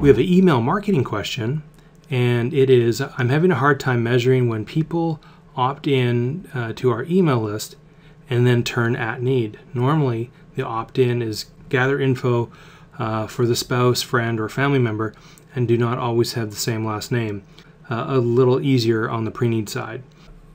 We have an email marketing question, and it is, I'm having a hard time measuring when people opt in to our email list and then turn at need. Normally, the opt-in is gather info for the spouse, friend, or family member, and do not always have the same last name. A little easier on the pre-need side.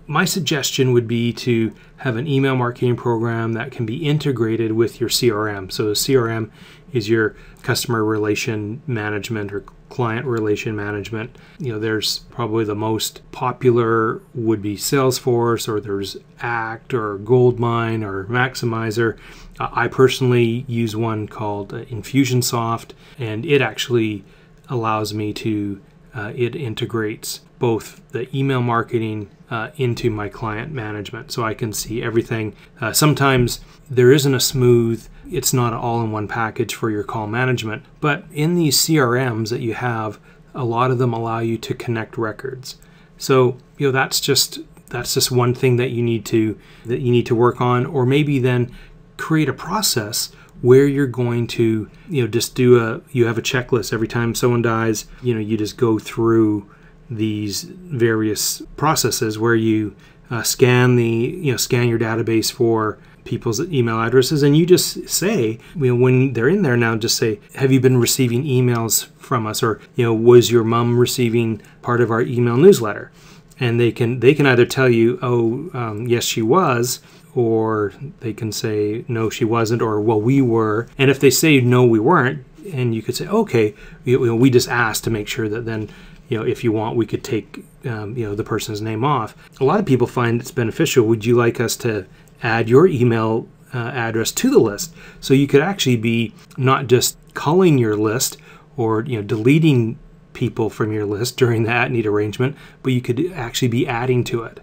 My suggestion would be to have an email marketing program that can be integrated with your CRM. So CRM is your customer relation management or client relation management. You know, there's probably the most popular would be Salesforce, or there's Act or Goldmine or Maximizer. I personally use one called Infusionsoft, and it actually allows me to it integrates both the email marketing into my client management, so I can see everything. Sometimes there isn't a smooth, it's not all in one package for your call management, but in these CRMs that you have, a lot of them allow you to connect records. So, you know, that's just one thing that you need to work on, or maybe then create a process where you're going to, you know, just do a, you have a checklist. Every time someone dies, you know, you just go through these various processes where you scan the, you know, scan your database for people's email addresses, and you just say, you know, when they're in there now, just say, have you been receiving emails from us? Or, you know, was your mom receiving part of our email newsletter? And they can either tell you, oh, yes, she was, or they can say, no, she wasn't, or, well, we were. And if they say, no, we weren't, and you could say, okay, you know, we just asked to make sure that then, you know, if you want, we could take, you know, the person's name off. A lot of people find it's beneficial. Would you like us to add your email address to the list? So you could actually be not just culling your list or, you know, deleting people from your list during the at-need arrangement, but you could actually be adding to it.